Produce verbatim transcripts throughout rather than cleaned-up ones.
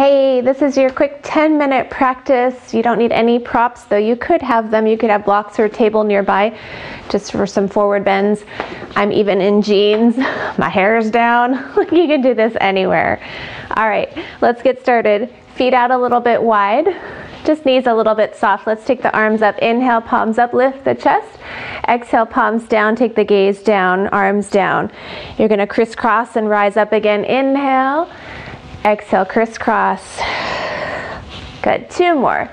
Hey, this is your quick ten minute practice. You don't need any props, though you could have them. You could have blocks or a table nearby just for some forward bends. I'm even in jeans. My hair is down. You can do this anywhere. All right, let's get started. Feet out a little bit wide, just knees a little bit soft. Let's take the arms up. Inhale, palms up, lift the chest. Exhale, palms down, take the gaze down, arms down. You're gonna crisscross and rise up again. Inhale, exhale, crisscross. Good, two more.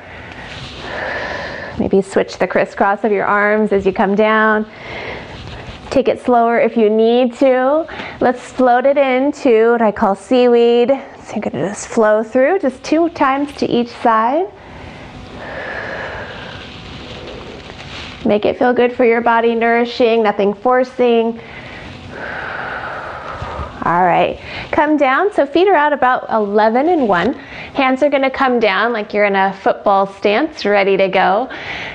Maybe switch the crisscross of your arms as you come down. Take it slower if you need to. Let's float it into what I call seaweed. So you're gonna just flow through, just two times to each side. Make it feel good for your body, nourishing, nothing forcing. All right, come down. So feet are out about eleven and one. Hands are gonna come down like you're in a football stance, ready to go.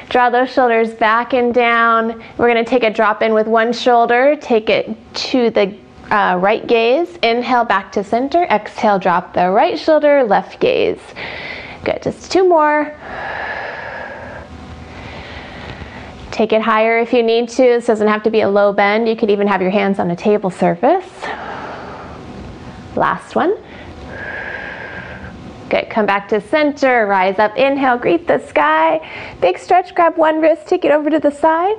Draw those shoulders back and down. We're gonna take a drop in with one shoulder, take it to the uh, right gaze. Inhale, back to center. Exhale, drop the right shoulder, left gaze. Good, just two more. Take it higher if you need to. This doesn't have to be a low bend. You could even have your hands on a table surface. Last one. Good, come back to center, rise up, inhale, greet the sky. Big stretch, grab one wrist, take it over to the side.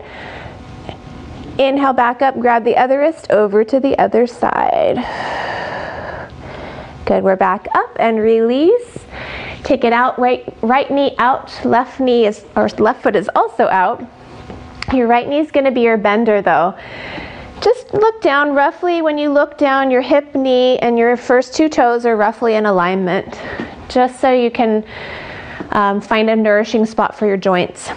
Inhale, back up, grab the other wrist, over to the other side. Good, we're back up and release. Take it out, right, right knee out, left knee is, or left foot is also out. Your right knee is gonna be your bender though. Just look down, roughly when you look down, your hip, knee, and your first two toes are roughly in alignment, just so you can um, find a nourishing spot for your joints.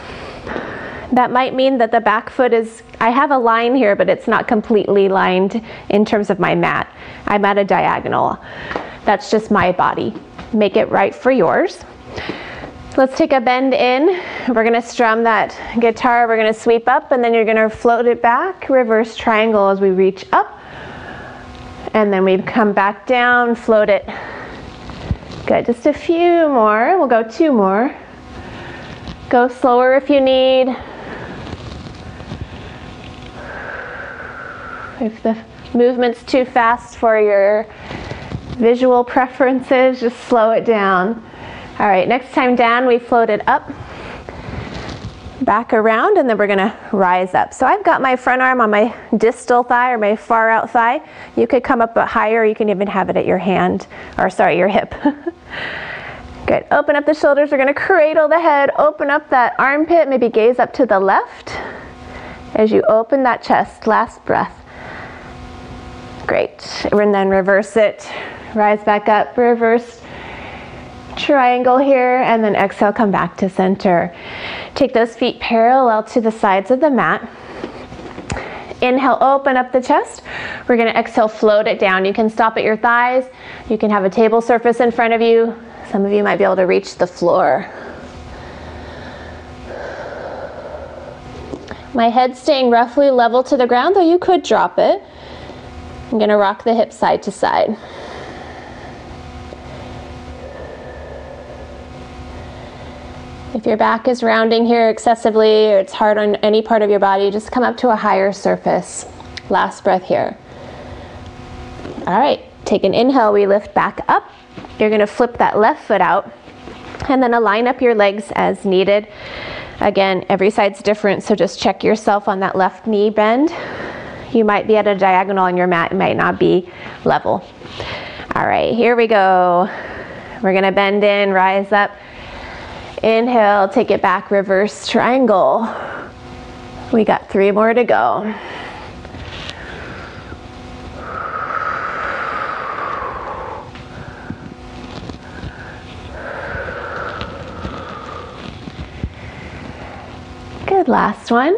That might mean that the back foot is, I have a line here, but it's not completely lined in terms of my mat. I'm at a diagonal. That's just my body. Make it right for yours. Let's take a bend in. We're gonna strum that guitar. We're gonna sweep up and then you're gonna float it back, reverse triangle as we reach up. And then we come back down, float it. Good, just a few more. We'll go two more. Go slower if you need. If the movement's too fast for your visual preferences, just slow it down. All right, next time down, we float it up, back around, and then we're gonna rise up. So I've got my front arm on my distal thigh or my far out thigh. You could come up higher, you can even have it at your hand, or sorry, your hip. Good, open up the shoulders, we're gonna cradle the head, open up that armpit, maybe gaze up to the left as you open that chest, last breath. Great, and then reverse it, rise back up, reverse triangle here, and then exhale, come back to center. Take those feet parallel to the sides of the mat. Inhale, open up the chest. We're gonna exhale, float it down. You can stop at your thighs. You can have a table surface in front of you. Some of you might be able to reach the floor. My head staying roughly level to the ground, though you could drop it. I'm gonna rock the hips side to side. If your back is rounding here excessively or it's hard on any part of your body, just come up to a higher surface. Last breath here. All right, take an inhale, we lift back up. You're gonna flip that left foot out and then align up your legs as needed. Again, every side's different, so just check yourself on that left knee bend. You might be at a diagonal on your mat, it might not be level. All right, here we go. We're gonna bend in, rise up. Inhale, take it back, reverse triangle. We got three more to go. Good, last one.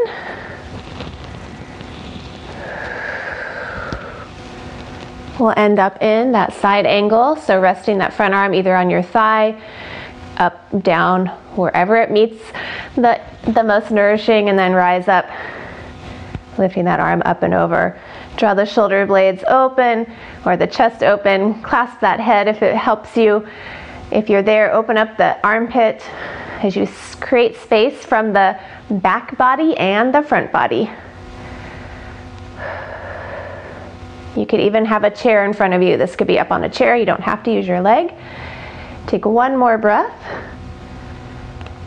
We'll end up in that side angle, so resting that front arm either on your thigh, up, down, wherever it meets the, the most nourishing, and then rise up, lifting that arm up and over. Draw the shoulder blades open or the chest open, clasp that head if it helps you, If you're there, open up the armpit as you create space from the back body and the front body. You could even have a chair in front of you. This could be up on a chair. You don't have to use your leg. Take one more breath.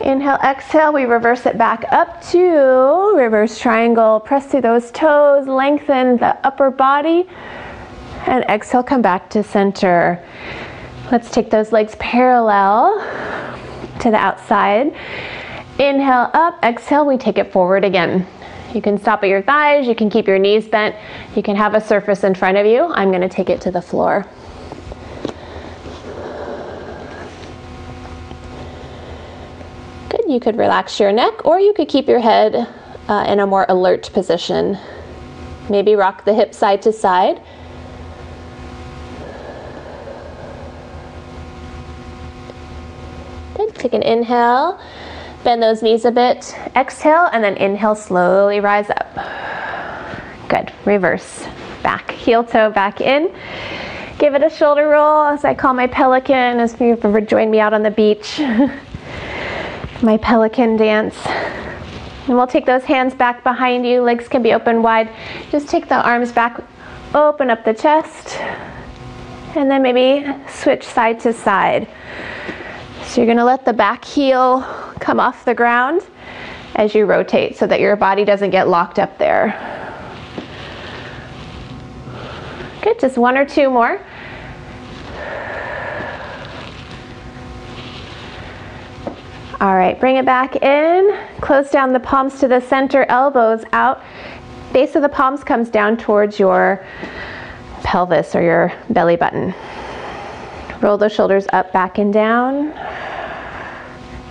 Inhale, exhale, we reverse it back up to reverse triangle. Press through those toes, lengthen the upper body, and exhale, come back to center. Let's take those legs parallel to the outside. Inhale up, exhale, we take it forward again. You can stop at your thighs, you can keep your knees bent, you can have a surface in front of you. I'm going to take it to the floor. Good, you could relax your neck, or you could keep your head uh, in a more alert position. Maybe rock the hip side to side. Good, take an inhale. Bend those knees a bit, exhale, and then inhale, slowly rise up. Good, reverse, back, heel toe back in. Give it a shoulder roll, as I call my pelican, as if you've ever joined me out on the beach. My pelican dance. And we'll take those hands back behind you, legs can be open wide. Just take the arms back, open up the chest, and then maybe switch side to side. So you're gonna let the back heel come off the ground as you rotate so that your body doesn't get locked up there. Good, just one or two more. All right, bring it back in. Close down the palms to the center, elbows out. Base of the palms comes down towards your pelvis or your belly button. Roll those shoulders up, back, and down.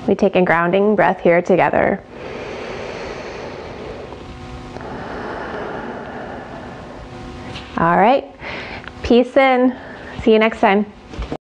We take a grounding breath here together. All right, peace in. See you next time.